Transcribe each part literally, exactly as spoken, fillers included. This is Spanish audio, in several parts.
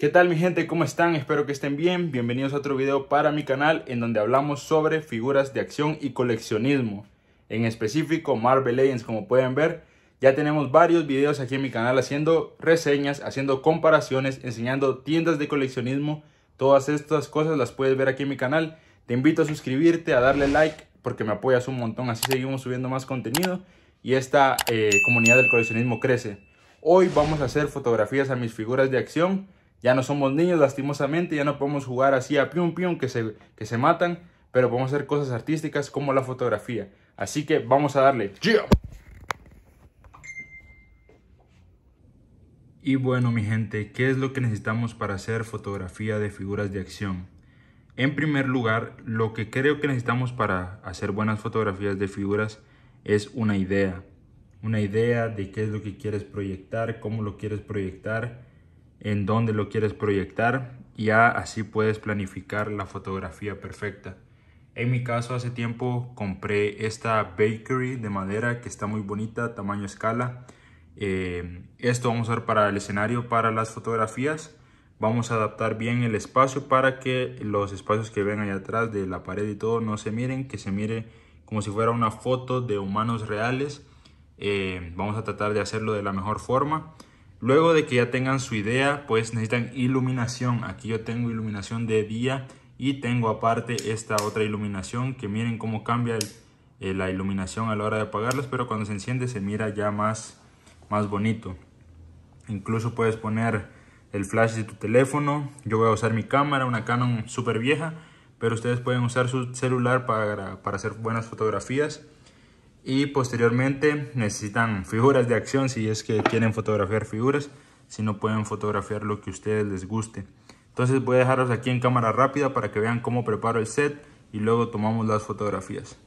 ¿Qué tal mi gente? ¿Cómo están? Espero que estén bien. Bienvenidos a otro video para mi canal en donde hablamos sobre figuras de acción y coleccionismo. En específico Marvel Legends, como pueden ver. Ya tenemos varios videos aquí en mi canal haciendo reseñas, haciendo comparaciones, enseñando tiendas de coleccionismo. Todas estas cosas las puedes ver aquí en mi canal. Te invito a suscribirte, a darle like porque me apoyas un montón. Así seguimos subiendo más contenido y esta eh, comunidad del coleccionismo crece. Hoy vamos a hacer fotografías a mis figuras de acción. Ya no somos niños, lastimosamente, ya no podemos jugar así a pium pium que se, que se matan, pero podemos hacer cosas artísticas como la fotografía. Así que vamos a darle. ¡Yeah! Y bueno mi gente, ¿qué es lo que necesitamos para hacer fotografía de figuras de acción? En primer lugar, lo que creo que necesitamos para hacer buenas fotografías de figuras es una idea. Una idea de qué es lo que quieres proyectar, cómo lo quieres proyectar, en dónde lo quieres proyectar, y ya así puedes planificar la fotografía perfecta. En mi caso, hace tiempo compré esta bakery de madera que está muy bonita, tamaño escala. Eh, esto vamos a usar para el escenario, para las fotografías. Vamos a adaptar bien el espacio para que los espacios que ven allá atrás de la pared y todo no se miren, que se mire como si fuera una foto de humanos reales. Eh, vamos a tratar de hacerlo de la mejor forma. Luego de que ya tengan su idea, pues necesitan iluminación. Aquí yo tengo iluminación de día y tengo aparte esta otra iluminación que miren cómo cambia el, eh, la iluminación a la hora de apagarlas, pero cuando se enciende se mira ya más, más bonito. Incluso puedes poner el flash de tu teléfono. Yo voy a usar mi cámara, una Canon súper vieja, pero ustedes pueden usar su celular para, para hacer buenas fotografías. Y posteriormente necesitan figuras de acción si es que quieren fotografiar figuras, si no pueden fotografiar lo que a ustedes les guste. Entonces voy a dejaros aquí en cámara rápida para que vean cómo preparo el set y luego tomamos las fotografías.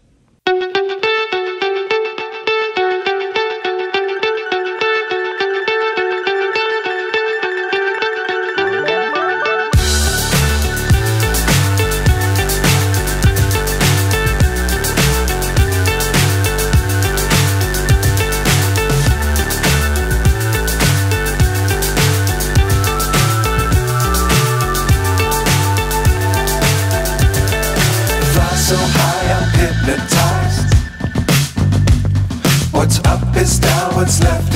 So high I'm hypnotized. What's up is down, what's left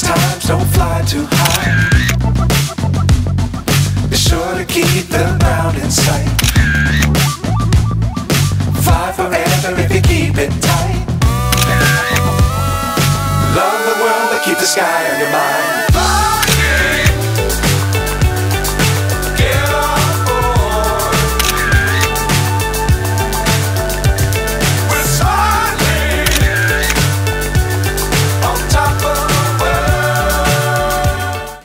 Times don't fly too high. Be sure to keep the ground in sight. Fly forever if you keep it tight. Love the world, but keep the sky on your mind.